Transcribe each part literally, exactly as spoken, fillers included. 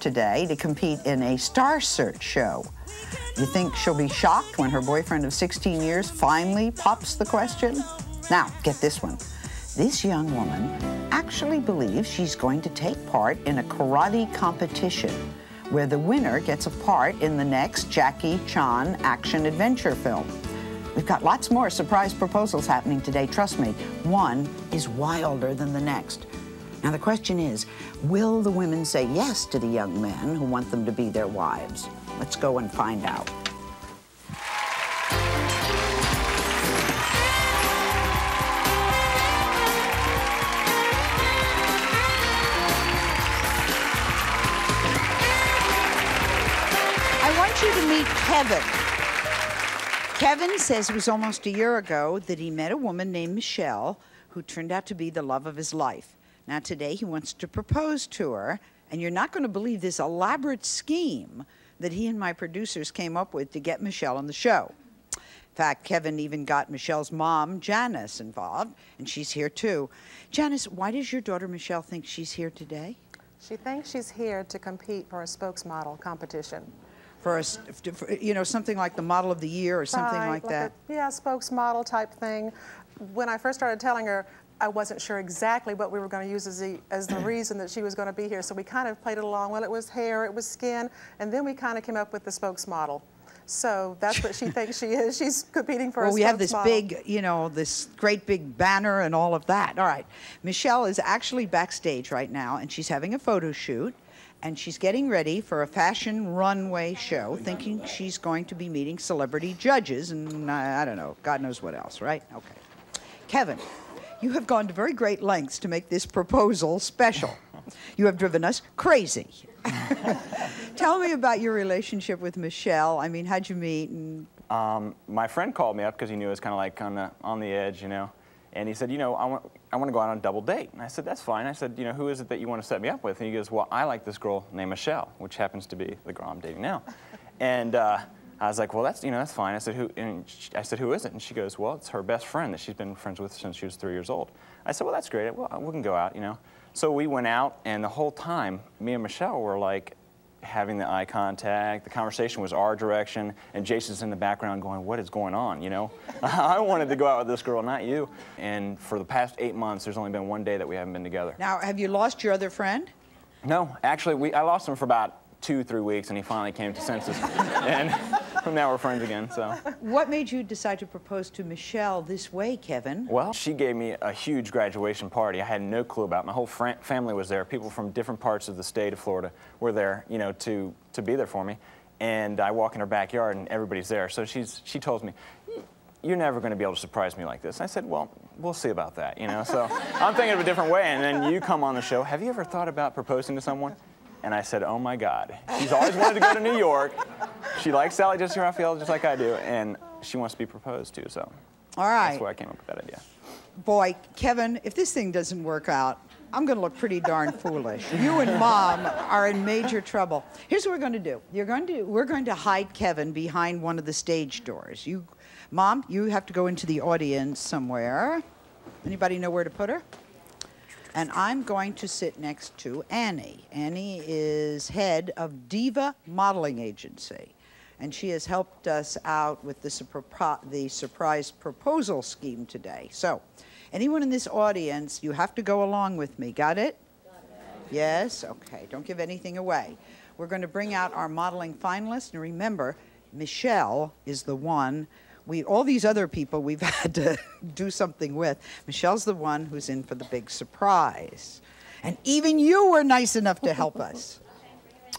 Today to compete in a Star Search show. You think she'll be shocked when her boyfriend of sixteen years finally pops the question? Now, get this one. This young woman actually believes she's going to take part in a karate competition where the winner gets a part in the next Jackie Chan action-adventure film. We've got lots more surprise proposals happening today, trust me. One is wilder than the next. Now, the question is, will the women say yes to the young men who want them to be their wives? Let's go and find out. I want you to meet Kevin. Kevin says it was almost a year ago that he met a woman named Michelle who turned out to be the love of his life. Now, today, he wants to propose to her, and you're not going to believe this elaborate scheme that he and my producers came up with to get Michelle on the show. In fact, Kevin even got Michelle's mom, Janice, involved, and she's here, too. Janice, why does your daughter, Michelle, think she's here today? She thinks she's here to compete for a spokesmodel competition. For, a, for you know, something like the model of the year or something uh, like, like that? A, yeah, spokesmodel type thing. When I first started telling her, I wasn't sure exactly what we were going to use as the, as the reason that she was going to be here, so we kind of played it along. Well, it was hair, it was skin, and then we kind of came up with the spokesmodel. So that's what she thinks she is. She's competing for well, a spokesmodel. Well, we have this big, you know, this great big banner and all of that. All right. Michelle is actually backstage right now, and she's having a photo shoot, and she's getting ready for a fashion runway show, thinking she's going to be meeting celebrity judges and, uh, I don't know, God knows what else, right? Okay. Kevin. You have gone to very great lengths to make this proposal special. You have driven us crazy. Tell me about your relationship with Michelle. I mean, how'd you meet? And um, my friend called me up because he knew it was kind of like on the, on the edge, you know. And he said, you know, I want, I want to go out on a double date. And I said, that's fine. I said, you know, who is it that you want to set me up with? And he goes, well, I like this girl named Michelle, which happens to be the girl I'm dating now. And uh, I was like, well, that's, you know, that's fine. I said, who, and she, I said, who is it? And she goes, well, it's her best friend that she's been friends with since she was three years old. I said, well, that's great. Well, we can go out, you know. So we went out, and the whole time, me and Michelle were, like, having the eye contact. The conversation was our direction, and Jason's in the background going, what is going on, you know? I wanted to go out with this girl, not you. And for the past eight months, there's only been one day that we haven't been together. Now, have you lost your other friend? No. Actually, we, I lost him for about two, three weeks, and he finally came to senses. And now we're friends again, so. What made you decide to propose to Michelle this way, Kevin? Well, she gave me a huge graduation party I had no clue about. My whole fr family was there. People from different parts of the state of Florida were there, you know, to, to be there for me. And I walk in her backyard, and everybody's there. So she's, she told me, you're never going to be able to surprise me like this. And I said, well, we'll see about that, you know. So I'm thinking of a different way, and then you come on the show. Have you ever thought about proposing to someone? And I said, oh, my God. She's always wanted to go to New York. She likes Sally Jessy Raphael just like I do, and she wants to be proposed to, so all right. That's why I came up with that idea. Boy, Kevin, if this thing doesn't work out, I'm going to look pretty darn foolish. You and Mom are in major trouble. Here's what we're going to do. You're going to, we're going to hide Kevin behind one of the stage doors. You, Mom, you have to go into the audience somewhere. Anybody know where to put her? And I'm going to sit next to Annie. Annie is head of Diva Modeling Agency, and she has helped us out with the, surpri the surprise proposal scheme today. So, anyone in this audience, you have to go along with me. Got it? Got it. Yes? Okay. Don't give anything away. We're going to bring out our modeling finalist, and remember, Michelle is the one. We, all these other people we've had to do something with. Michelle's the one who's in for the big surprise. And even you were nice enough to help us.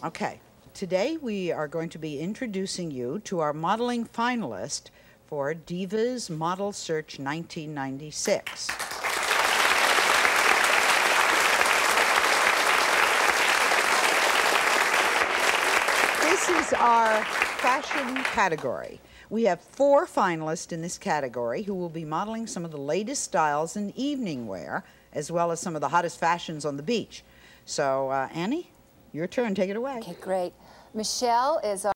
Okay, today we are going to be introducing you to our modeling finalist for Divas Model Search nineteen ninety-six. This is our fashion category. We have four finalists in this category who will be modeling some of the latest styles in evening wear, as well as some of the hottest fashions on the beach. So, uh, Annie, your turn. Take it away. Okay, great. Michelle is our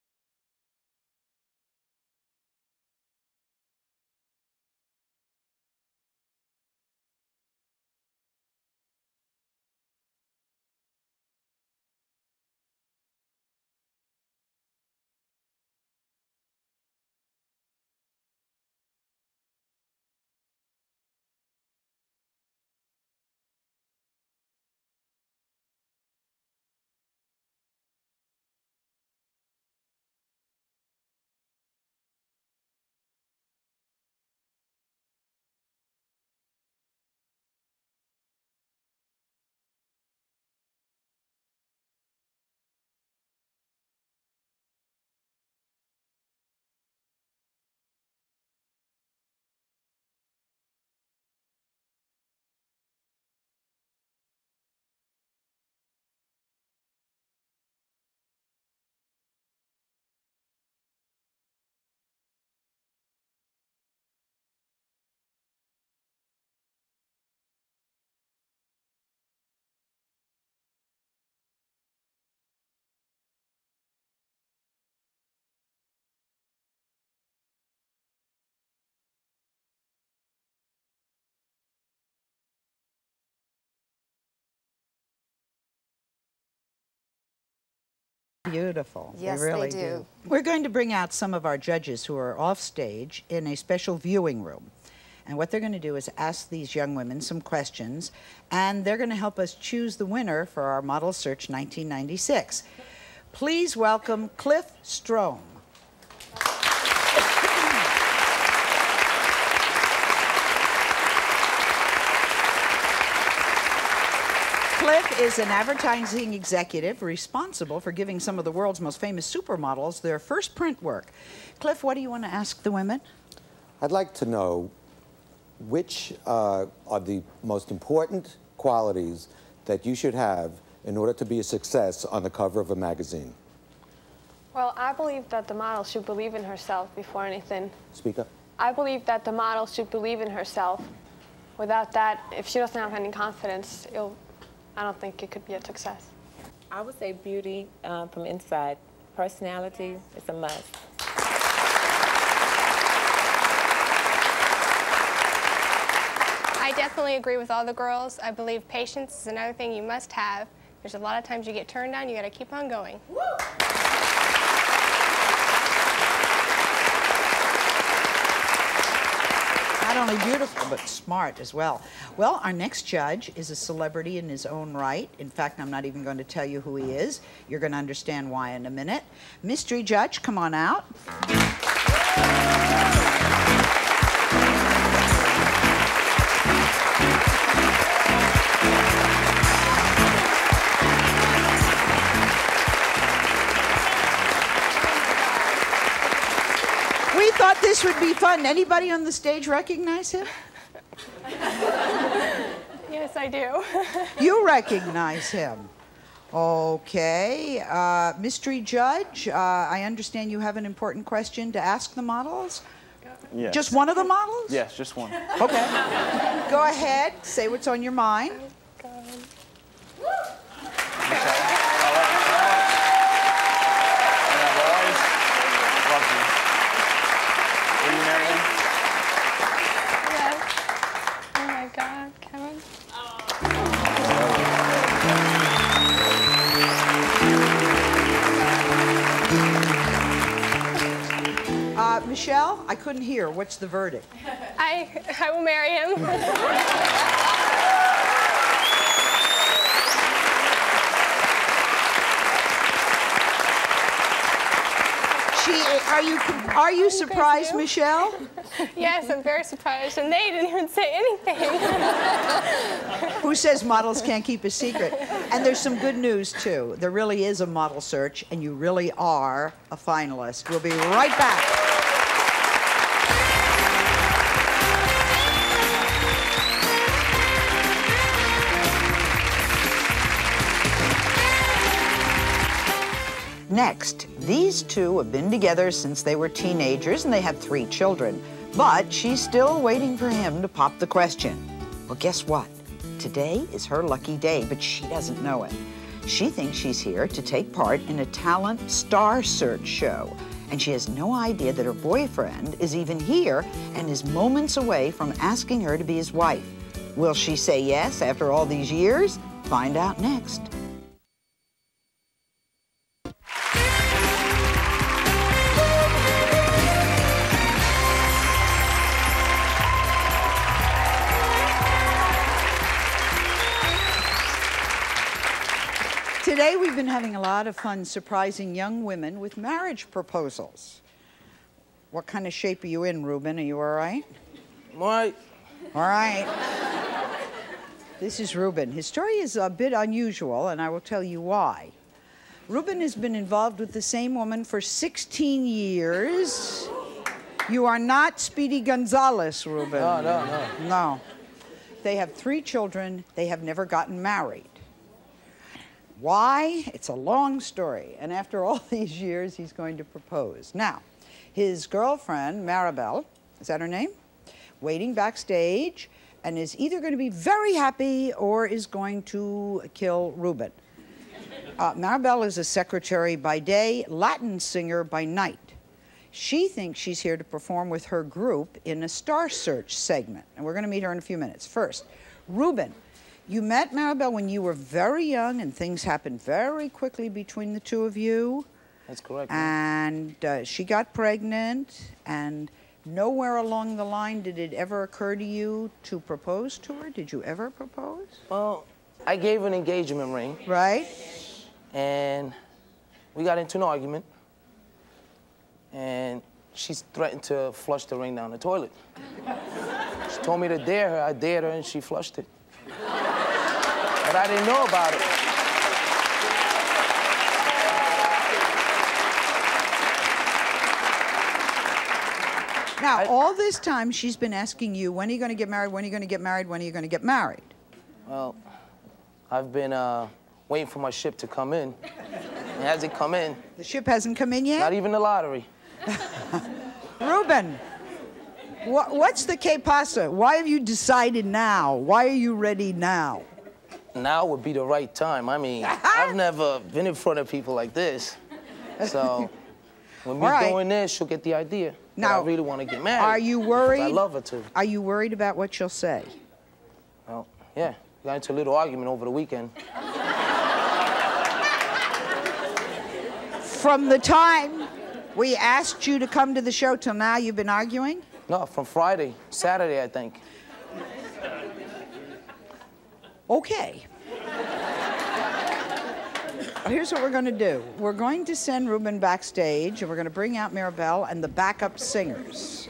beautiful. Yes, they, really they do. do. We're going to bring out some of our judges who are off stage in a special viewing room. And what they're going to do is ask these young women some questions, and they're going to help us choose the winner for our Model Search nineteen ninety-six. Please welcome Cliff Strome. Cliff is an advertising executive responsible for giving some of the world's most famous supermodels their first print work. Cliff, what do you want to ask the women? I'd like to know which uh, are the most important qualities that you should have in order to be a success on the cover of a magazine. Well, I believe that the model should believe in herself before anything. Speak up. I believe that the model should believe in herself. Without that, if she doesn't have any confidence, it'll, I don't think it could be a success. I would say beauty uh, from inside. Personality is a must. I definitely agree with all the girls. I believe patience is another thing you must have. There's a lot of times you get turned down, you gotta keep on going. Woo! Not only beautiful, but smart as well. Well, our next judge is a celebrity in his own right. In fact, I'm not even going to tell you who he is. You're going to understand why in a minute. Mystery judge, come on out. This would be fun. Anybody on the stage recognize him? Yes, I do. You recognize him. Okay. Uh, mystery judge, uh, I understand you have an important question to ask the models? Yes. Just one of the models? Yes, just one. Okay. Go ahead. Say what's on your mind. Michelle, I couldn't hear. What's the verdict? I, I will marry him. she, are you, are you surprised, you. Michelle? Yes, I'm very surprised. And they didn't even say anything. Who says models can't keep a secret? And there's some good news, too. There really is a model search, and you really are a finalist. We'll be right back. Next, these two have been together since they were teenagers and they had three children, but she's still waiting for him to pop the question. Well, guess what? Today is her lucky day, but she doesn't know it. She thinks she's here to take part in a talent Star Search show, and she has no idea that her boyfriend is even here and is moments away from asking her to be his wife. Will she say yes after all these years? Find out next. Today we've been having a lot of fun surprising young women with marriage proposals. What kind of shape are you in, Ruben? Are you all right? I'm all right. All right. This is Ruben. His story is a bit unusual, and I will tell you why. Ruben has been involved with the same woman for sixteen years. You are not Speedy Gonzalez, Ruben. No, no, no. No. They have three children. They have never gotten married. Why? It's a long story, and after all these years, he's going to propose. Now, his girlfriend, Maribel, is that her name? Waiting backstage, and is either going to be very happy or is going to kill Ruben. Uh, Maribel is a secretary by day, Latin singer by night. She thinks she's here to perform with her group in a Star Search segment, and we're going to meet her in a few minutes. First, Ruben. You met Maribel when you were very young, and things happened very quickly between the two of you. That's correct. And uh, she got pregnant, and nowhere along the line did it ever occur to you to propose to her? Did you ever propose? Well, I gave her an engagement ring. Right. And we got into an argument, and she threatened to flush the ring down the toilet. She told me to dare her. I dared her, and she flushed it. But I didn't know about it. Now, I, all this time, she's been asking you, when are you going to get married, when are you going to get married, when are you going to get married? Well, I've been uh, waiting for my ship to come in. It hasn't come in. The ship hasn't come in yet? Not even the lottery. Ruben. What's the que pasa? Why have you decided now? Why are you ready now? Now would be the right time. I mean, I've never been in front of people like this. So when we're right. doing this, she'll get the idea. Now, I really want to get married. Are you worried? I love her too. Are you worried about what she'll say? Well, yeah. We got into a little argument over the weekend. From the time we asked you to come to the show till now, you've been arguing? No, from Friday, Saturday, I think. Okay. Here's what we're going to do. We're going to send Ruben backstage, and we're going to bring out Maribel and the backup singers.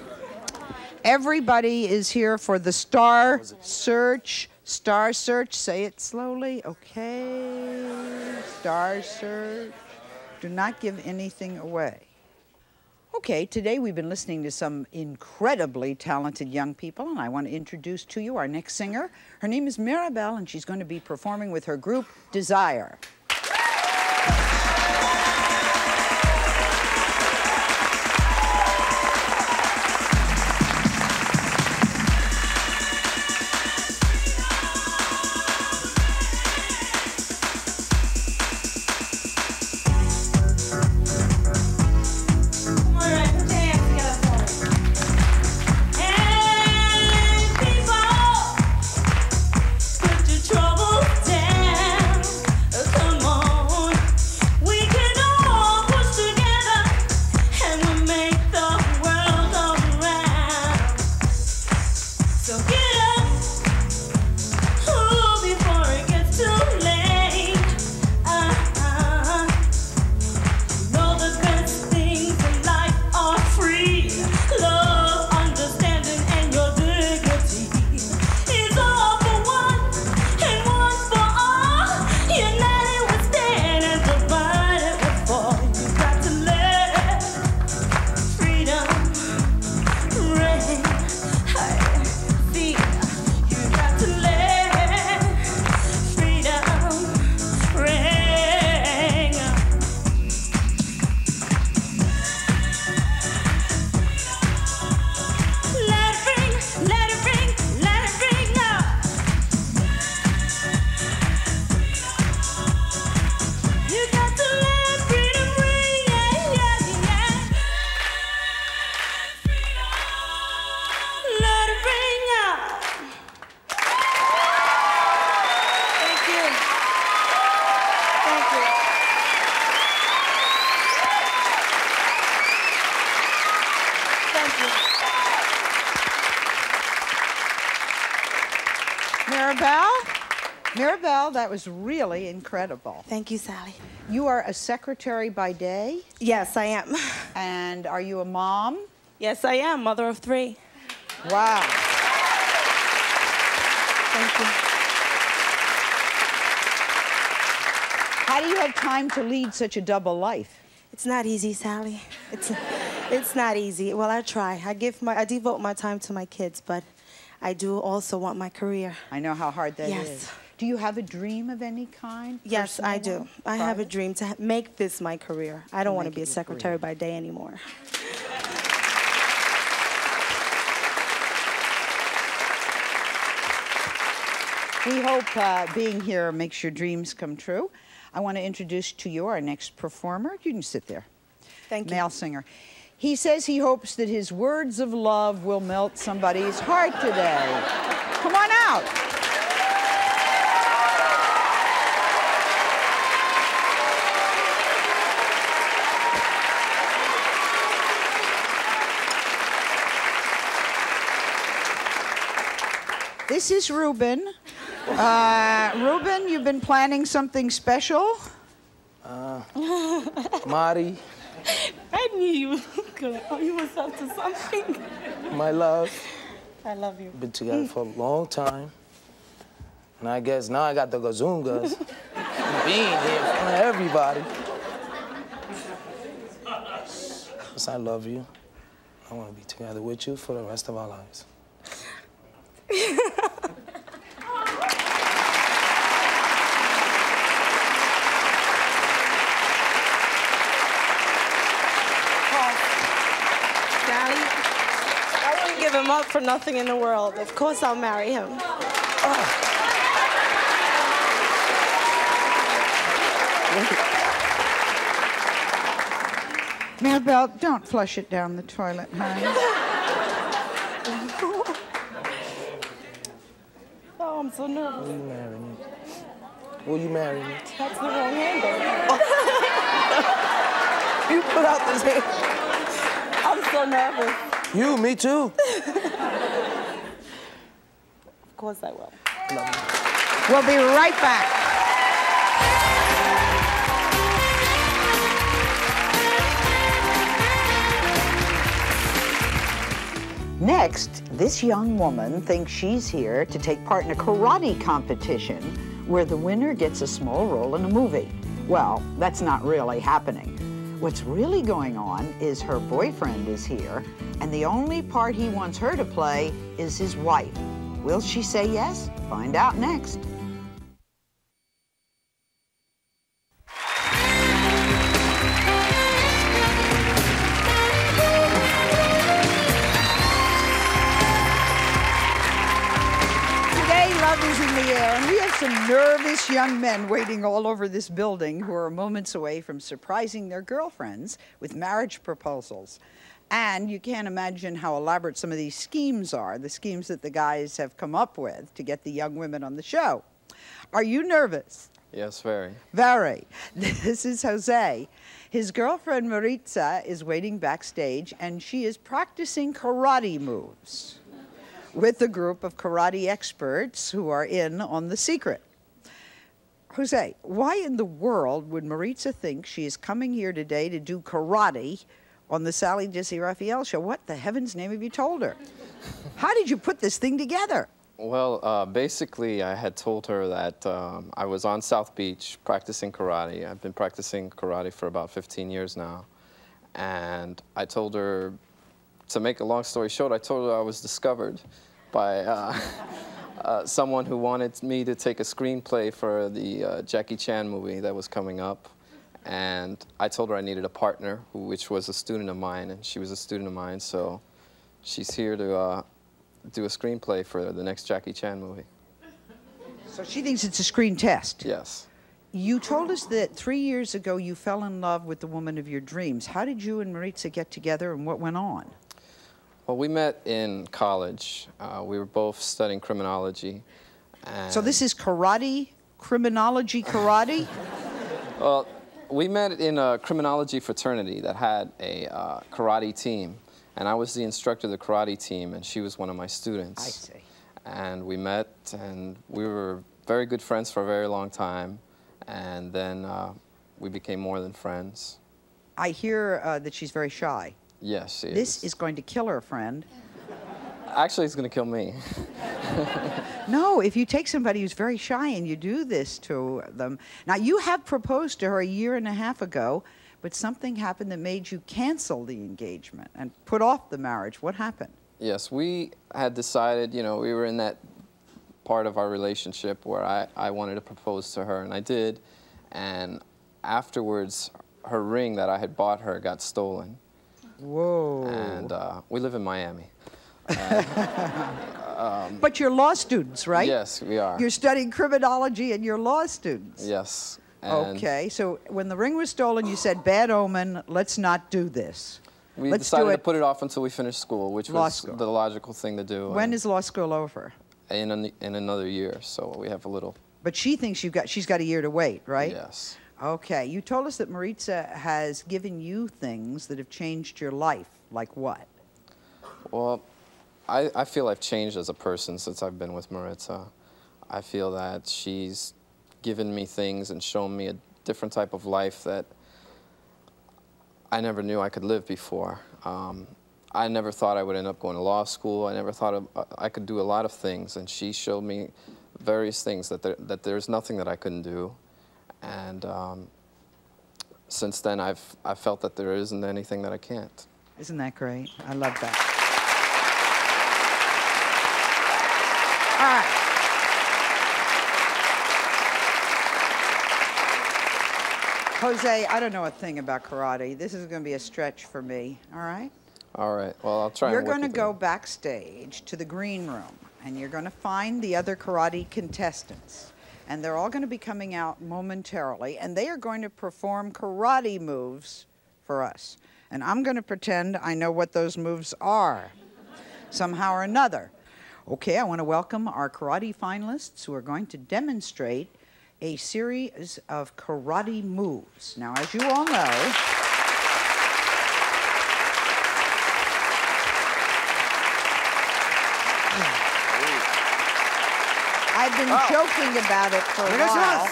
Everybody is here for the Star Search. Star Search. Say it slowly. Okay. Star Search. Do not give anything away. Okay, today we've been listening to some incredibly talented young people, and I want to introduce to you our next singer. Her name is Maribel, and she's going to be performing with her group, Desire. That was really incredible. Thank you, Sally. You are a secretary by day? Yes, I am. And are you a mom? Yes, I am. Mother of three. Wow. Thank you. How do you have time to lead such a double life? It's not easy, Sally. It's, it's not easy. Well, I try. I give my, I devote my time to my kids, but I do also want my career. I know how hard that yes. is. Do you have a dream of any kind? Yes, I do. I have a dream to make this my career. I don't want to be a secretary by day anymore. We hope uh, being here makes your dreams come true. I want to introduce to you our next performer. You can sit there. Thank you. Male singer. He says he hopes that his words of love will melt somebody's heart today. Come on out. This is Ruben. Uh, Ruben, you've been planning something special? Uh, Marty. I knew you were good. Oh, you was up to something. My love. I love you. Been together for a long time. And I guess now I got the gazungas. Being here in front of everybody. Because I love you. I want to be together with you for the rest of our lives. Him up for nothing in the world. Of course I'll marry him. Oh. Now, Belle, don't flush it down the toilet, honey. Oh, I'm so nervous. Will you marry me? Will you marry me? That's the wrong handle. You put out this hand. I'm so nervous. You, me too. Of course I will. Love you. We'll be right back. Next, this young woman thinks she's here to take part in a karate competition where the winner gets a small role in a movie. Well, that's not really happening. What's really going on is her boyfriend is here, and the only part he wants her to play is his wife. Will she say yes? Find out next. Some nervous young men waiting all over this building who are moments away from surprising their girlfriends with marriage proposals. And you can't imagine how elaborate some of these schemes are, the schemes that the guys have come up with to get the young women on the show. Are you nervous? Yes, very. Very. This is Jose. His girlfriend Maritza is waiting backstage, and she is practicing karate moves with a group of karate experts who are in on The Secret. Jose, why in the world would Maritza think she is coming here today to do karate on the Sally Jessy Raphael show? What the heaven's name have you told her? How did you put this thing together? Well, uh, basically, I had told her that um, I was on South Beach practicing karate. I've been practicing karate for about fifteen years now. And I told her, to make a long story short, I told her I was discovered by uh, uh, someone who wanted me to take a screenplay for the uh, Jackie Chan movie that was coming up. And I told her I needed a partner, who, which was a student of mine, and she was a student of mine, so she's here to uh, do a screenplay for the next Jackie Chan movie. So she thinks it's a screen test? Yes. You told us that three years ago you fell in love with the woman of your dreams. How did you and Maritza get together, and what went on? Well, we met in college. Uh, we were both studying criminology. And so this is karate, criminology, karate? Well, we met in a criminology fraternity that had a uh, karate team. And I was the instructor of the karate team, and she was one of my students. I see. And we met, and we were very good friends for a very long time. And then uh, we became more than friends. I hear uh, that she's very shy. Yes, she is. This is going to kill her, friend. Actually, it's going to kill me. No, if you take somebody who's very shy and you do this to them. Now, you have proposed to her a year and a half ago, but something happened that made you cancel the engagement and put off the marriage. What happened? Yes, we had decided, you know, we were in that part of our relationship where I, I wanted to propose to her, and I did. And afterwards, her ring that I had bought her got stolen. Whoa. And uh, we live in Miami. Uh, um, but you're law students, right? Yes, we are. You're studying criminology and you're law students. Yes. And okay, so when the ring was stolen, you said, bad omen, let's not do this. We let's decided to put it off until we finished school, which law was school. The logical thing to do. When is law school over? In, an, in another year, so we have a little. But she thinks you've got, she's got a year to wait, right? Yes. Okay, you told us that Maritza has given you things that have changed your life. Like what? Well, I, I feel I've changed as a person since I've been with Maritza. I feel that she's given me things and shown me a different type of life that I never knew I could live before. Um, I never thought I would end up going to law school. I never thought of, uh, I could do a lot of things, and she showed me various things that there, that there's nothing that I couldn't do. And um, since then, I've I've felt that there isn't anything that I can't. Isn't that great? I love that. All right. Jose, I don't know a thing about karate. This is going to be a stretch for me, all right? All right, well, I'll try. You're going to go backstage to the green room, and you're going to find the other karate contestants. And they're all going to be coming out momentarily, and they are going to perform karate moves for us. And I'm going to pretend I know what those moves are, somehow or another. Okay, I want to welcome our karate finalists who are going to demonstrate a series of karate moves. Now, as you all know, I've been oh. joking about it for a while,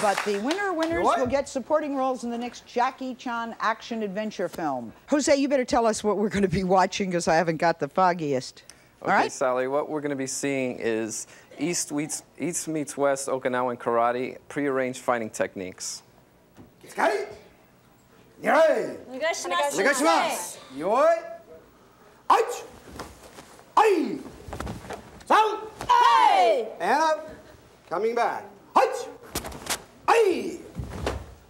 but the winner of winners what? will get supporting roles in the next Jackie Chan action-adventure film. Jose, you better tell us what we're going to be watching, because I haven't got the foggiest. Okay, all right? Sally, what we're going to be seeing is East meets, East meets West Okinawan karate, prearranged fighting techniques. Kari, nirai, onegaishimasu, onegaishimasu, yoi, aichi, ai, san, ai, and up, coming back, aichi, ai,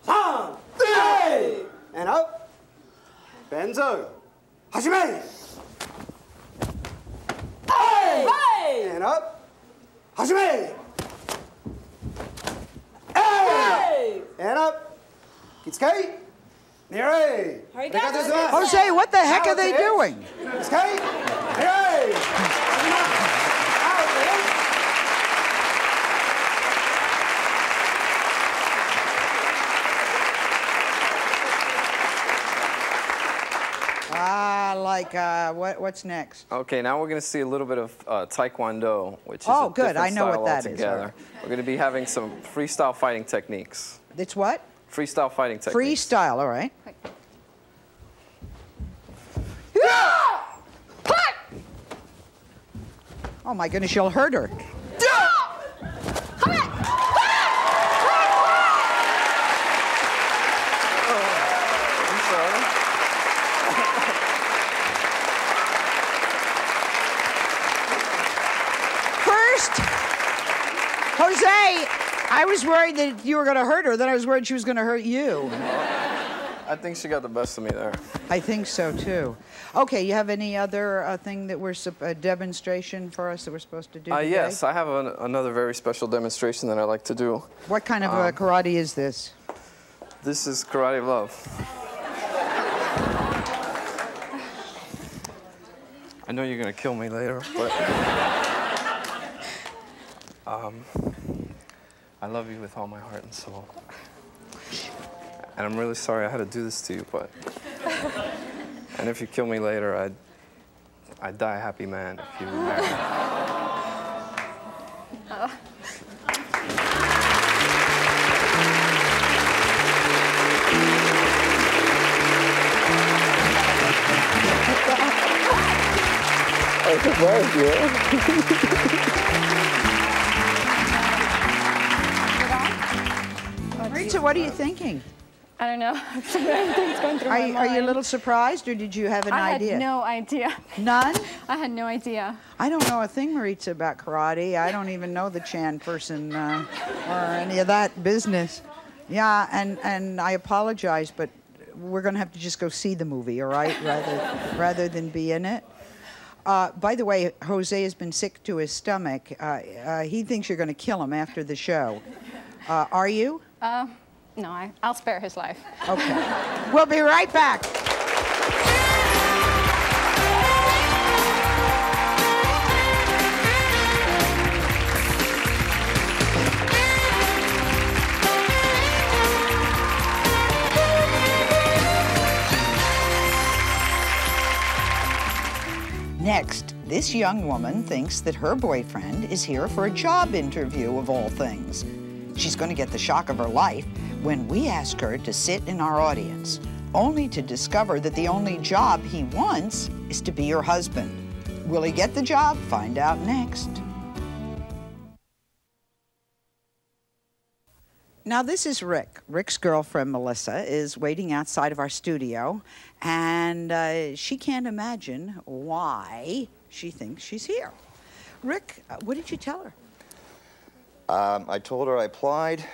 san, ai, and up, benzo, hashime, ai, and up. Hajime! Hey! And up! Kitsukai! Nirai! Jose, what the heck are they doing? Kitsukai! Nirai! Ah, like, uh, what, what's next? Okay, now we're going to see a little bit of uh, Taekwondo, which is oh, a good. I know what that altogether. is. We're going to be having some freestyle fighting techniques. It's what? Freestyle fighting techniques. Freestyle, all right. Quick. Yeah! Cut! Oh, my goodness, you'll hurt her. Yeah! Jose, I was worried that you were going to hurt her. Then I was worried she was going to hurt you. I think she got the best of me there. I think so, too. OK, you have any other uh, thing that we're, a demonstration for us that we're supposed to do uh, today? Yes, I have an, another very special demonstration that I like to do. What kind of um, uh, karate is this? This is karate of love. I know you're going to kill me later, but... Um, I love you with all my heart and soul. And I'm really sorry I had to do this to you, but... And if you kill me later, I'd... I'd die a happy man if you were married. Uh. I surprised you. Maritza, what are you thinking? I don't know. Everything's going through my mind. Are you a little surprised, or did you have an idea? I had no idea. None? I had no idea. I don't know a thing, Maritza, about karate. I don't even know the Chan person uh, or any of that business. Yeah, and, and I apologize, but we're going to have to just go see the movie, all right, rather, rather than be in it. Uh, by the way, Jose has been sick to his stomach. Uh, uh, he thinks you're going to kill him after the show. Uh, are you? Uh, no, I, I'll spare his life. Okay. We'll be right back. Next, This young woman thinks that her boyfriend is here for a job interview of all things. She's going to get the shock of her life when we ask her to sit in our audience, only to discover that the only job he wants is to be her husband. Will he get the job? Find out next. Now, this is Rick. Rick's girlfriend, Melissa, is waiting outside of our studio, and uh, she can't imagine why she thinks she's here. Rick, what did you tell her? Um, I told her I applied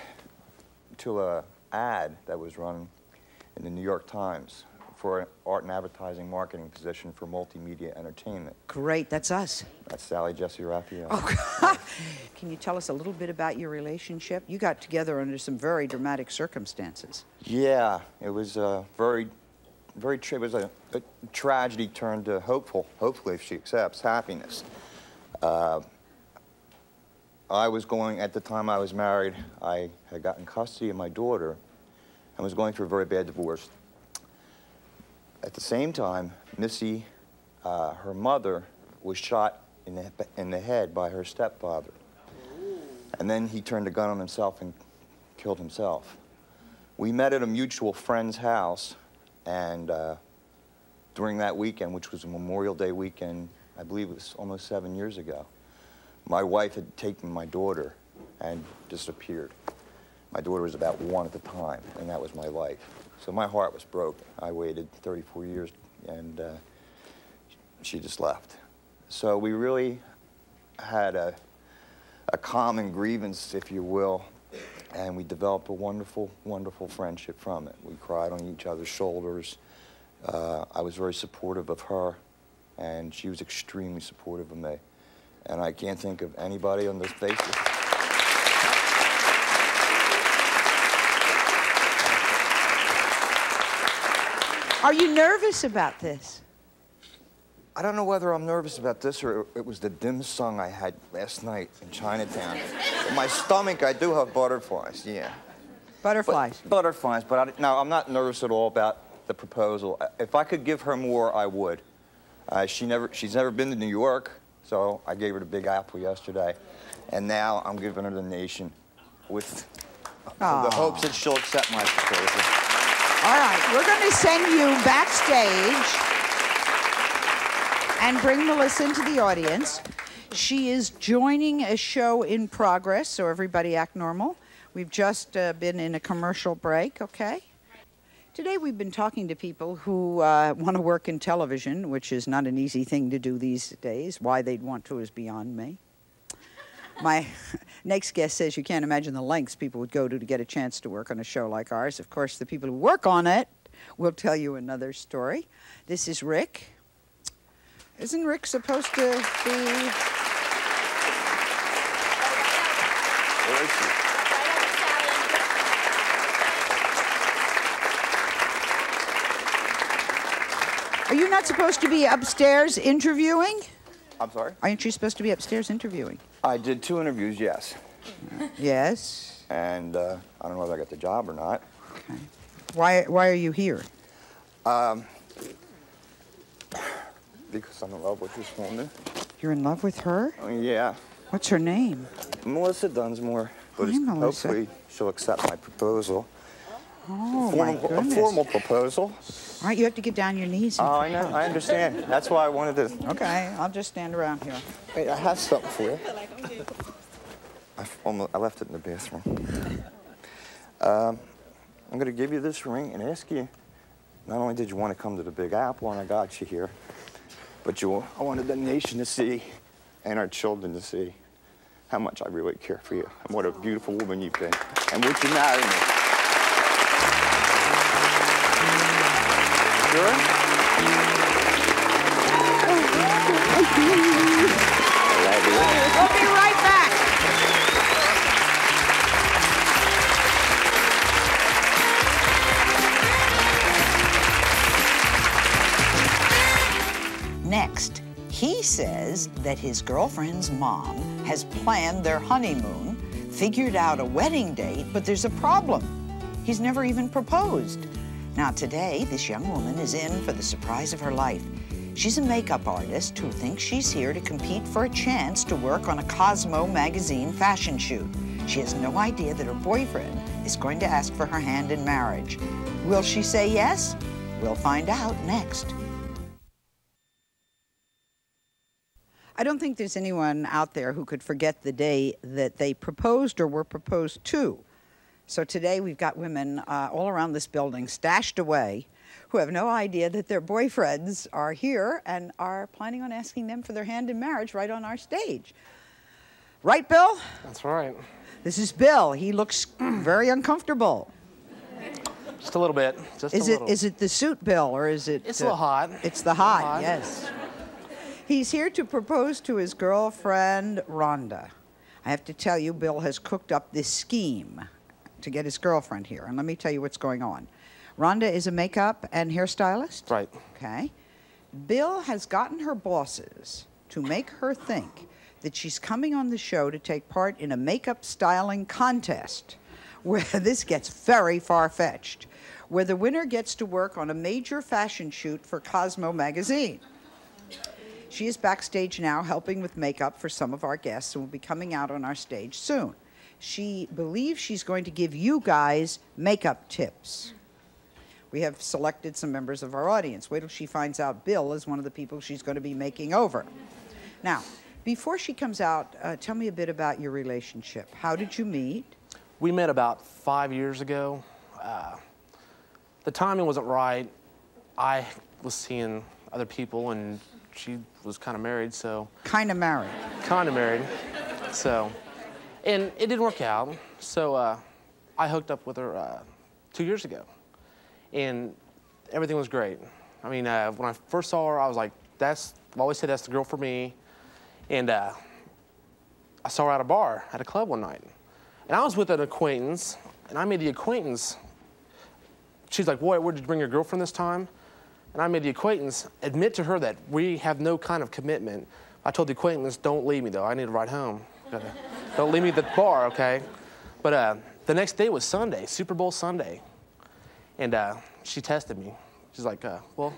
to an ad that was run in the New York Times for an art and advertising marketing position for multimedia entertainment. Great, that's us. That's Sally Jessy Raphael. Oh, can you tell us a little bit about your relationship? You got together under some very dramatic circumstances. Yeah, it was uh, very, very it was a, a tragedy turned to hopeful, hopefully if she accepts, happiness. Uh, I was going, at the time I was married, I had gotten custody of my daughter and was going through a very bad divorce. At the same time, Missy, uh, her mother, was shot in the, in the head by her stepfather. And then he turned a gun on himself and killed himself. We met at a mutual friend's house, and uh, during that weekend, which was a Memorial Day weekend, I believe it was almost seven years ago, my wife had taken my daughter and disappeared. My daughter was about one at the time, and that was my life. So my heart was broken. I waited thirty-four years, and uh, she just left. So we really had a, a common grievance, if you will, and we developed a wonderful, wonderful friendship from it. We cried on each other's shoulders. Uh, I was very supportive of her, and she was extremely supportive of me. And I can't think of anybody on this basis. Are you nervous about this? I don't know whether I'm nervous about this or it was the dim sum I had last night in Chinatown. In my stomach, I do have butterflies, yeah. Butterflies? But, butterflies, but I, no, I'm not nervous at all about the proposal. If I could give her more, I would. Uh, she never, she's never been to New York, so I gave her the Big Apple yesterday. And now I'm giving her the nation with uh, the hopes that she'll accept my proposal. All right, we're going to send you backstage and bring Melissa into the audience. She is joining a show in progress, so everybody act normal. We've just uh, been in a commercial break, okay? Today we've been talking to people who uh, want to work in television, which is not an easy thing to do these days. Why they'd want to is beyond me. My next guest says you can't imagine the lengths people would go to to get a chance to work on a show like ours. Of course, the people who work on it will tell you another story. This is Rick. Isn't Rick supposed to be... Where is she? Are you not supposed to be upstairs interviewing? I'm sorry? Aren't you supposed to be upstairs interviewing? I did two interviews, yes. Yes? And uh, I don't know if I got the job or not. Okay. Why, why are you here? Um, because I'm in love with this woman. You're in love with her? Uh, yeah. What's her name? Melissa Dunsmore. But Hi, Melissa. Hopefully she'll accept my proposal. Oh, a formal, my goodness. A formal proposal. All right, you have to get down your knees. Oh, I know. I understand. That's why I wanted to... Okay, I'll just stand around here. Wait, I have something for you. I, almost, I left it in the bathroom. Um, I'm going to give you this ring and ask you... Not only did you want to come to the Big Apple, and I got you here, but you, I wanted the nation to see and our children to see how much I really care for you and what a beautiful woman you've been. And would you marry me? Sure. Oh, I love you. We'll be right back. Next, he says that his girlfriend's mom has planned their honeymoon, figured out a wedding date, but there's a problem. He's never even proposed. Now today, this young woman is in for the surprise of her life. She's a makeup artist who thinks she's here to compete for a chance to work on a Cosmo magazine fashion shoot. She has no idea that her boyfriend is going to ask for her hand in marriage. Will she say yes? We'll find out next. I don't think there's anyone out there who could forget the day that they proposed or were proposed to. So today we've got women uh, all around this building stashed away who have no idea that their boyfriends are here and are planning on asking them for their hand in marriage right on our stage. Right, Bill? That's right. This is Bill. He looks very uncomfortable. Just a little bit. Just is a it, little. Is it the suit, Bill, or is it... It's uh, a little hot. It's the hot, hot, yes. He's here to propose to his girlfriend, Rhonda. I have to tell you, Bill has cooked up this scheme to get his girlfriend here, and let me tell you what's going on. Rhonda is a makeup and hairstylist. Right. Okay. Bill has gotten her bosses to make her think that she's coming on the show to take part in a makeup styling contest where this gets very far-fetched, where the winner gets to work on a major fashion shoot for Cosmo magazine. She is backstage now helping with makeup for some of our guests and will be coming out on our stage soon. She believes she's going to give you guys makeup tips. We have selected some members of our audience. Wait till she finds out Bill is one of the people she's going to be making over. Now, before she comes out, uh, tell me a bit about your relationship. How did you meet? We met about five years ago. Uh, the timing wasn't right. I was seeing other people, and she was kind of married, so... Kind of married. Kind of married, so... And it didn't work out, so uh, I hooked up with her uh, two years ago, and everything was great. I mean, uh, when I first saw her, I was like, that's... I've always said that's the girl for me, and uh, I saw her at a bar, at a club one night. And I was with an acquaintance, and I made the acquaintance. She's like, boy, where did you bring your girlfriend this time? And I made the acquaintance admit to her that we have no kind of commitment. I told the acquaintance, don't leave me, though. I need to ride home. Don't leave me at the bar, okay? But uh, the next day was Sunday, Super Bowl Sunday. And uh, she tested me. She's like, uh, well,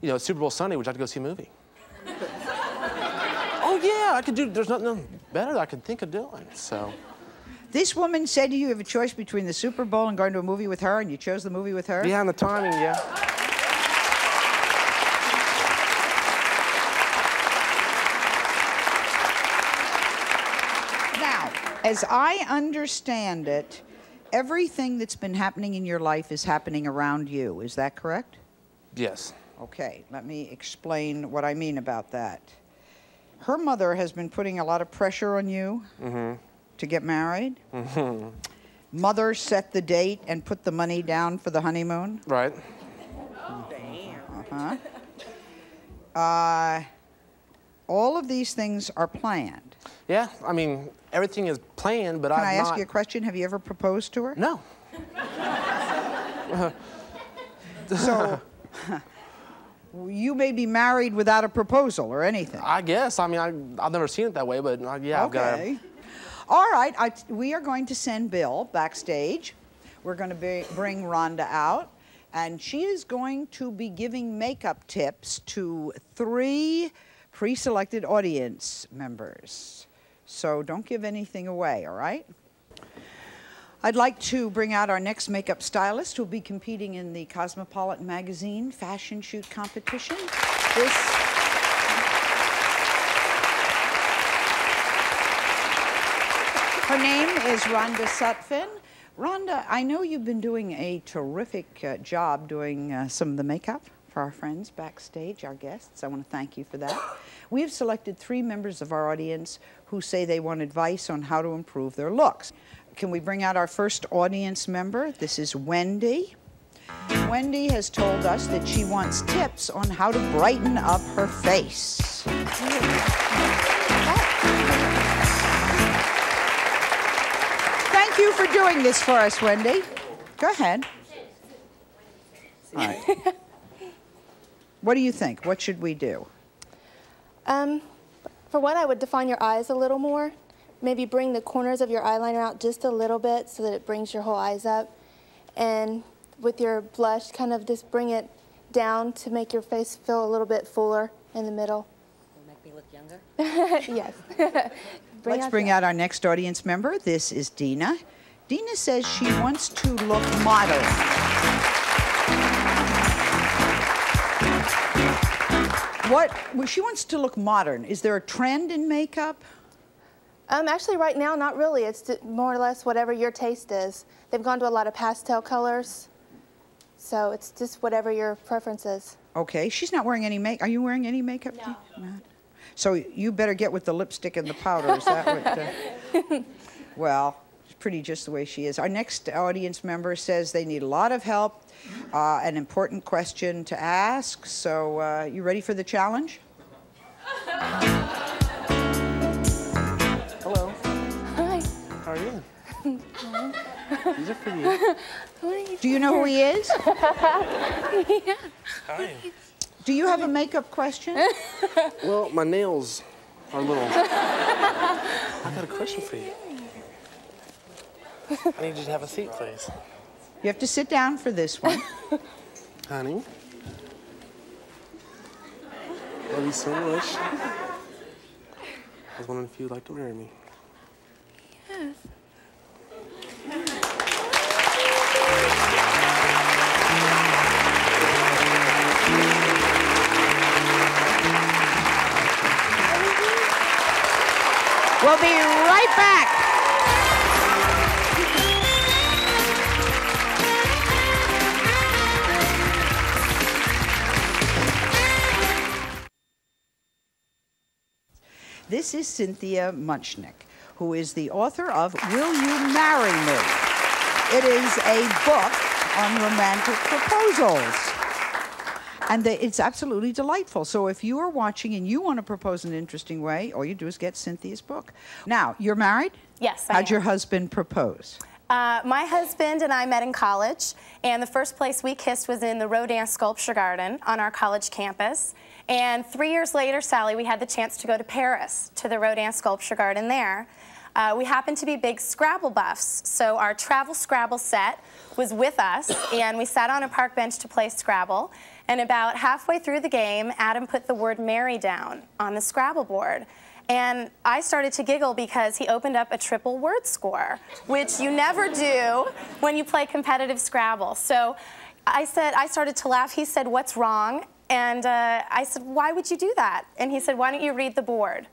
you know, it's Super Bowl Sunday, would you like to go see a movie? Oh, yeah, I could do, there's nothing better that I could think of doing, so. This woman said to you, you have a choice between the Super Bowl and going to a movie with her, and you chose the movie with her? Yeah, and the timing, yeah. Now, as I understand it, everything that's been happening in your life is happening around you. Is that correct? Yes. Okay, let me explain what I mean about that. Her mother has been putting a lot of pressure on you. Mm-hmm. To get married. Mm-hmm. Mother set the date and put the money down for the honeymoon. Right. Oh, damn. Uh-huh. Uh, all of these things are planned. Yeah, I mean, everything is planned, but I've not... Can I ask you a question? Have you ever proposed to her? No. So, you may be married without a proposal or anything. I guess. I mean, I, I've never seen it that way, but uh, yeah, I've got... Okay. All right, I, we are going to send Bill backstage. We're going to be, bring Rhonda out, and she is going to be giving makeup tips to three pre-selected audience members. So don't give anything away, all right? I'd like to bring out our next makeup stylist who'll be competing in the Cosmopolitan Magazine Fashion Shoot Competition. This Her name is Rhonda Sutphin. Rhonda, I know you've been doing a terrific uh, job doing uh, some of the makeup for our friends backstage, our guests. I want to thank you for that. We have selected three members of our audience who say they want advice on how to improve their looks. Can we bring out our first audience member? This is Wendy. Wendy has told us that she wants tips on how to brighten up her face. Thank you for doing this for us, Wendy. Go ahead. All right. What do you think? What should we do? Um, for one, I would define your eyes a little more. Maybe bring the corners of your eyeliner out just a little bit so that it brings your whole eyes up. And with your blush, kind of just bring it down to make your face feel a little bit fuller in the middle. It'll make me look younger? Yes. bring Let's out bring that. out our next audience member. This is Dina. Dina says she wants to look model. What, well, she wants to look modern. Is there a trend in makeup? Um, actually, right now, not really. It's more or less whatever your taste is. They've gone to a lot of pastel colors, so it's just whatever your preference is. Okay, she's not wearing any makeup. Are you wearing any makeup? No. no. So you better get with the lipstick and the powder. Is that what? Uh, well, it's pretty just the way she is. Our next audience member says they need a lot of help. Uh, an important question to ask. So, uh, you ready for the challenge? Hello. Hi. How are you? These are for you. What are you Do you know who he is? Yeah. Hi. Do you have a makeup question? Well, my nails are little. I got a question for you. I need you to have a seat, please. You have to sit down for this one. Honey. Love you so much. I was wondering if you'd like to marry me. Yes. We'll be right back. This is Cynthia Munchnick, who is the author of Will You Marry Me? It is a book on romantic proposals. And it's absolutely delightful. So if you are watching and you want to propose in an interesting way, all you do is get Cynthia's book. Now, you're married? Yes, I am. How'd your husband propose? Uh, my husband and I met in college, and the first place we kissed was in the Rodin Sculpture Garden on our college campus. And three years later, Sally, we had the chance to go to Paris, to the Rodin Sculpture Garden there. Uh, we happened to be big Scrabble buffs, so our travel Scrabble set was with us, and we sat on a park bench to play Scrabble. And about halfway through the game, Adam put the word Mary down on the Scrabble board. And I started to giggle because he opened up a triple word score, which you never do when you play competitive Scrabble. So I said, I started to laugh. He said, "What's wrong?" And uh, I said, "Why would you do that?" And he said, "Why don't you read the board?"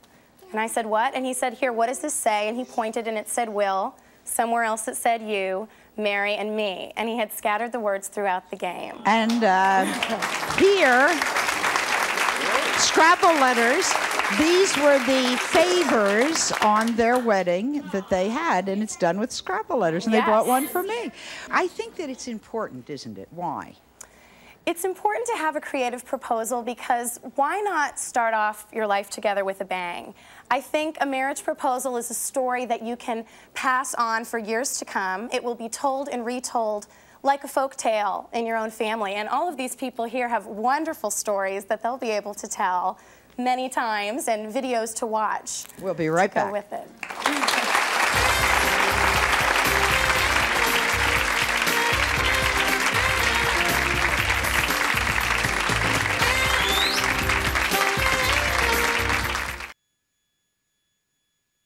And I said, "What?" And he said, "Here, what does this say?" And he pointed, and it said Will. Somewhere else it said you, Mary, and me. And he had scattered the words throughout the game. And uh, here, Scrabble letters. These were the favors on their wedding that they had, and it's done with Scrabble letters, and yes. They bought one for me. I think that it's important, isn't it? Why? It's important to have a creative proposal because why not start off your life together with a bang? I think a marriage proposal is a story that you can pass on for years to come. It will be told and retold like a folk tale in your own family. And all of these people here have wonderful stories that they'll be able to tell many times, and videos to watch. We'll be right back. Go with it.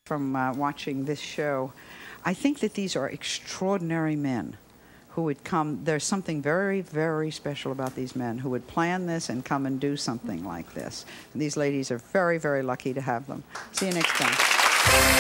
From uh, watching this show, I think that these are extraordinary men who would come. There's something very, very special about these men who would plan this and come and do something like this. And these ladies are very, very lucky to have them. See you next time.